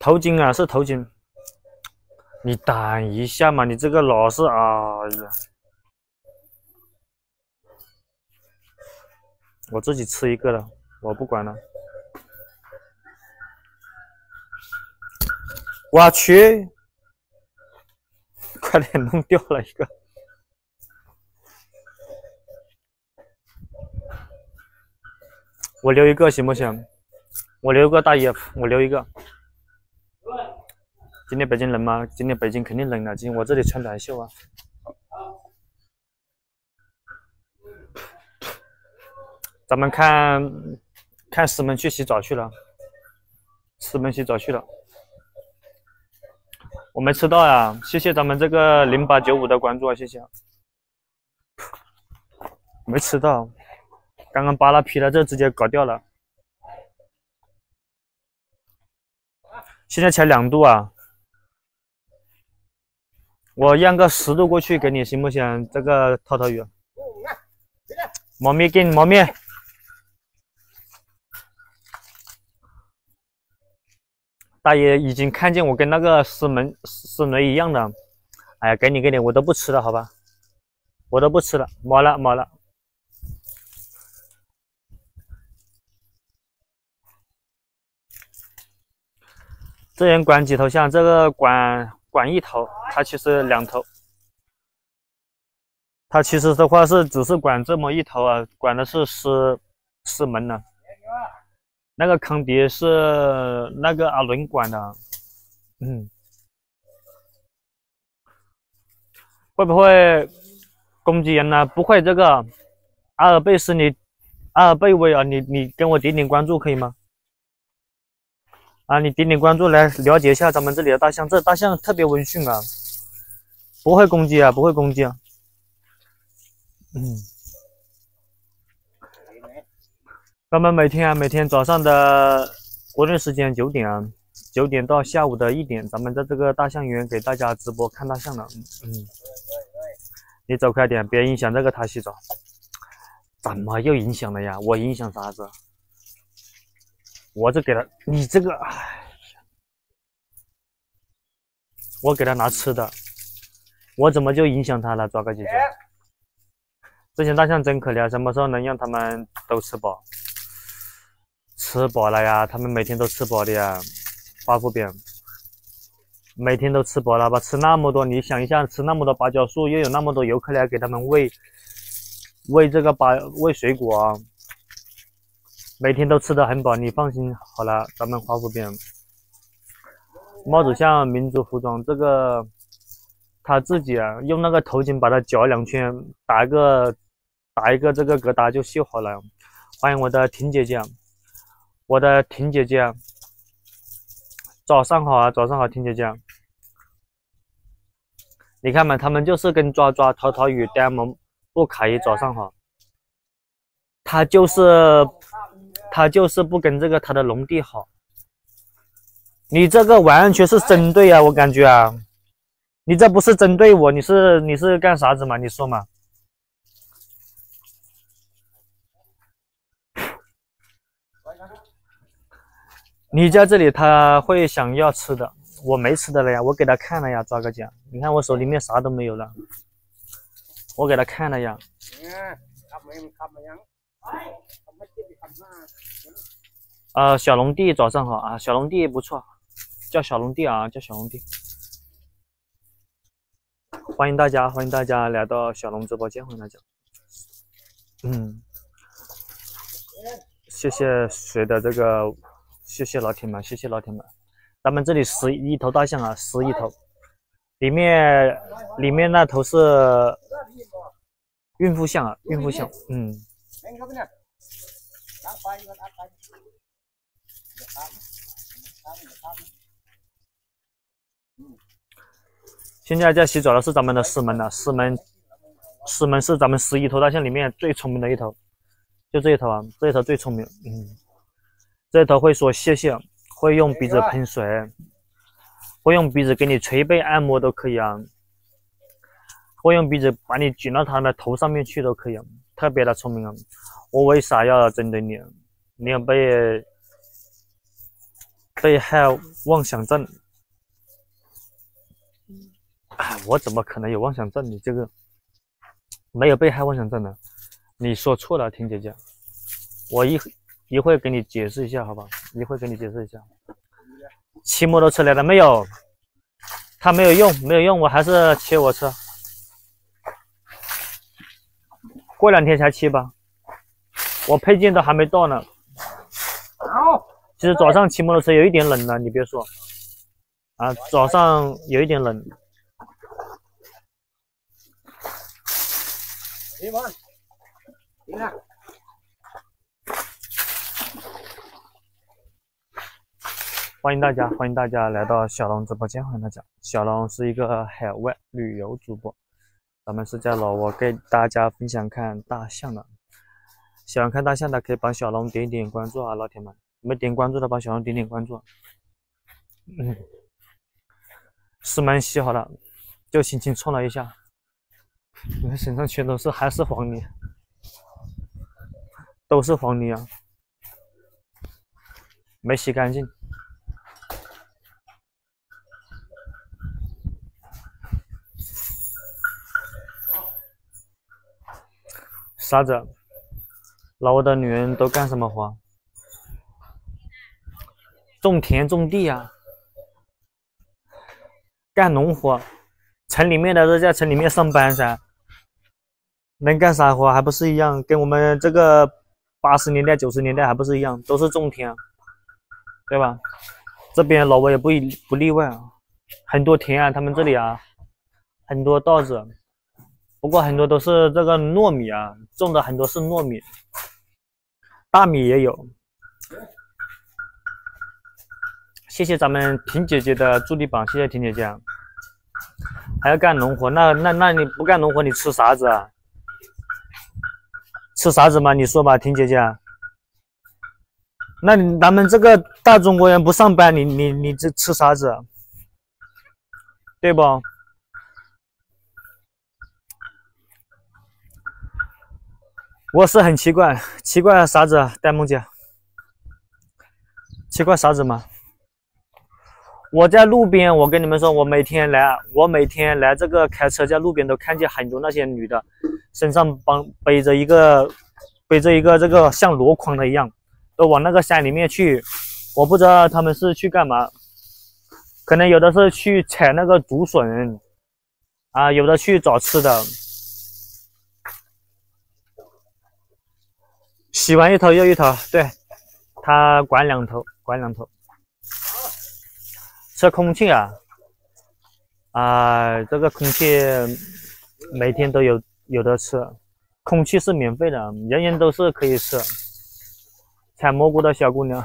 头巾啊，是头巾。你等一下嘛，你这个老是啊呀！我自己吃一个了，我不管了。我去，快点弄掉了一个。 我留一个行不行？我留一个大爷，我留一个。今天北京冷吗？今天北京肯定冷了，今天我这里穿短袖啊。咱们看看师门去洗澡去了，师门洗澡去了。我没吃到呀，谢谢咱们这个0895的关注啊，谢谢。没吃到。 刚刚扒拉皮了，这直接搞掉了。现在才2度啊！我让个10度过去给你，行不行？这个涛涛鱼，猫咪给你，猫咪。大爷已经看见我跟那个师门一样的，哎呀，给你给你，我都不吃了，好吧？我都不吃了，没了没了。 这人管几头象？这个管1头，他其实2头。他其实的话是只是管这么1头啊，管的是师门呢、啊。那个康迪是那个阿伦管的，嗯。会不会攻击人呢？不会，这个阿尔贝斯你，阿尔贝威啊，你跟我点点关注可以吗？ 啊，你点点关注来了解一下咱们这里的大象，这大象特别温驯啊，不会攻击啊，不会攻击啊。嗯，咱们每天早上的国内时间9点啊，9点到下午的1点，咱们在这个大象园给大家直播看大象了。嗯，你走快点，别影响这个他洗澡。怎么又影响了呀？我影响啥子？ 我这给他，你这个，哎，我给他拿吃的，我怎么就影响他了？抓个姐姐，这些大象真可怜，什么时候能让他们都吃饱？吃饱了呀，他们每天都吃饱的呀，巴夫饼，每天都吃饱了吧？吃那么多，你想一下，吃那么多芭蕉树，又有那么多游客来给他们喂这个喂水果。 每天都吃得很饱，你放心好了。咱们华夫边，猫子像民族服装，这个他自己啊，用那个头巾把它绞2圈，打一个这个疙瘩就绣好了。欢迎我的婷姐姐，我的婷姐姐，早上好啊，早上好，婷姐姐。你看嘛，他们就是跟抓淘淘与呆萌布卡伊早上好，他就是。 他就是不跟这个他的农地好，你这个完全是针对啊！我感觉啊，你这不是针对我，你是干啥子嘛？你说嘛？你在这里他会想要吃的，我没吃的了呀，我给他看了呀，抓个奖，你看我手里面啥都没有了，我给他看了呀。 小龙弟早上好啊，小龙弟不错，叫小龙弟啊，叫小龙弟。欢迎大家来到小龙直播间，欢迎大家。嗯，谢谢谁的这个，谢谢老铁们，谢谢老铁们。咱们这里11头大象啊，11头，里面那头是孕妇象啊，孕妇象，嗯。 现在在洗澡的是咱们的师门了，师门是咱们11头大象里面最聪明的1头，就这1头啊，这1头最聪明，嗯，这1头会说谢谢，会用鼻子喷水，会用鼻子给你捶背按摩都可以啊，会用鼻子把你举到他的头上面去都可以啊，特别的聪明啊，我为啥要针对你？你有被？被害妄想症。哎，我怎么可能有妄想症？你这个没有被害妄想症呢？你说错了，婷姐姐，我一会给你解释一下，好吧？一会给你解释一下。骑摩托车来了没有？他没有用，没有用，我还是骑我车。过两天才骑吧，我配件都还没到呢。好，其实早上骑摩托车有一点冷了，你别说，啊，早上有一点冷。 你们，你看，欢迎大家来到小龙直播间，欢迎大家。小龙是一个海外旅游主播，咱们是在老挝给大家分享看大象的。喜欢看大象的可以帮小龙点点关注啊，老铁们，没点关注的帮小龙点点关注。嗯，石门洗好了，就轻轻冲了一下。 你看身上全都是，还是黄泥，都是黄泥啊，没洗干净。啥子？老挝的女人都干什么活？种田种地啊，干农活。城里面的都在城里面上班噻。 能干啥活还不是一样，跟我们这个80年代、90年代还不是一样，都是种田，对吧？这边老挝也不例外啊，很多田啊，他们这里啊，很多稻子，不过很多都是这个糯米啊，种的很多是糯米，大米也有。谢谢咱们婷姐姐的助力榜，谢谢婷姐姐。还要干农活，那你不干农活，你吃啥子啊？ 吃啥子嘛？你说吧，婷姐姐。那咱们这个大中国人不上班，你这吃啥子？对不？我是很奇怪，奇怪啥子？戴梦姐，奇怪啥子嘛？我在路边，我跟你们说，我每天来这个开车，在路边都看见很多那些女的。 身上背着一个这个像箩筐的一样，都往那个山里面去。我不知道他们是去干嘛，可能有的是去采那个竹笋，啊，有的去找吃的。洗完一头又一头，对，他管两头，管两头。这空气啊，这个空气每天都有。 有的吃，空气是免费的，人人都是可以吃。采蘑菇的小姑娘，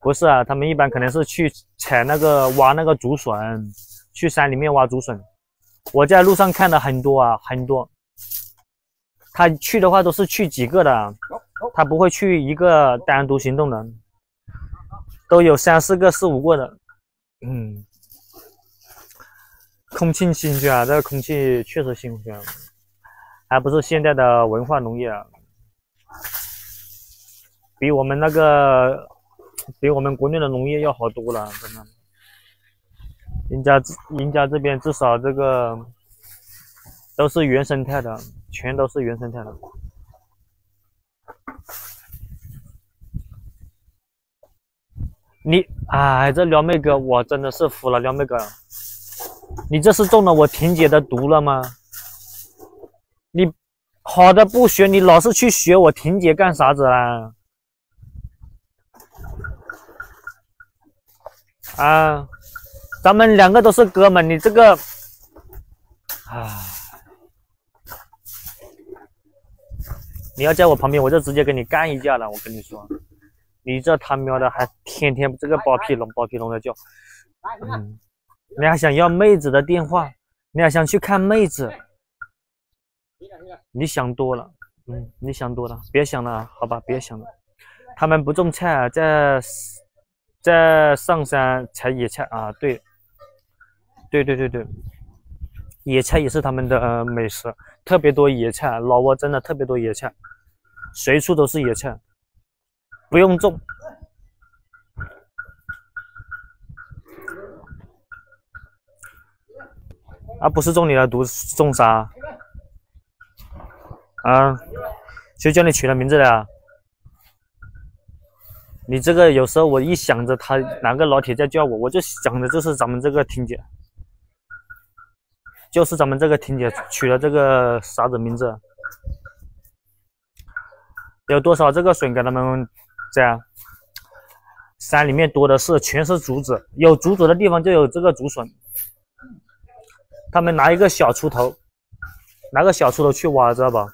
不是啊，他们一般可能是去采那个挖那个竹笋，去山里面挖竹笋。我在路上看了很多啊，很多。他去的话都是去几个的，他不会去一个单独行动的，都有3、4个、4、5个的，嗯。 空气新鲜啊，这个空气确实新鲜，还不是现代的文化农业啊，比我们国内的农业要好多了，真的。人家这边至少这个都是原生态的，全都是原生态的。你哎，这撩妹哥，我真的是服了，撩妹哥。 你这是中了我婷姐的毒了吗？你好的不学，你老是去学我婷姐干啥子啊？啊，咱们两个都是哥们，你这个，啊，你要在我旁边，我就直接跟你干一架了。我跟你说，你这他喵的还天天这个包皮龙的叫，嗯。 你还想要妹子的电话？你还想去看妹子？你想多了，嗯，你想多了，别想了，好吧，别想了。他们不种菜，在上山采野菜啊，对，野菜也是他们的美食，特别多野菜，老挝真的特别多野菜，随处都是野菜，不用种，啊，不是中你的毒，是中沙。啊，谁叫你取了名字的啊？你这个有时候我一想着他哪个老铁在叫我，我就想的就是咱们这个婷姐，就是咱们这个婷姐取了这个啥子名字？有多少这个笋给他们这样？ 山里面多的是，全是竹子，有竹子的地方就有这个竹笋。他们拿一个小锄头，拿个小锄头去挖，知道吧？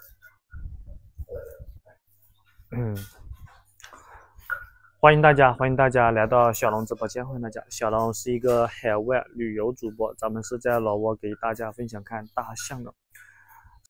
嗯，欢迎大家，欢迎大家来到小龙直播间，欢迎大家。小龙是一个海外旅游主播，咱们是在老挝给大家分享看大象的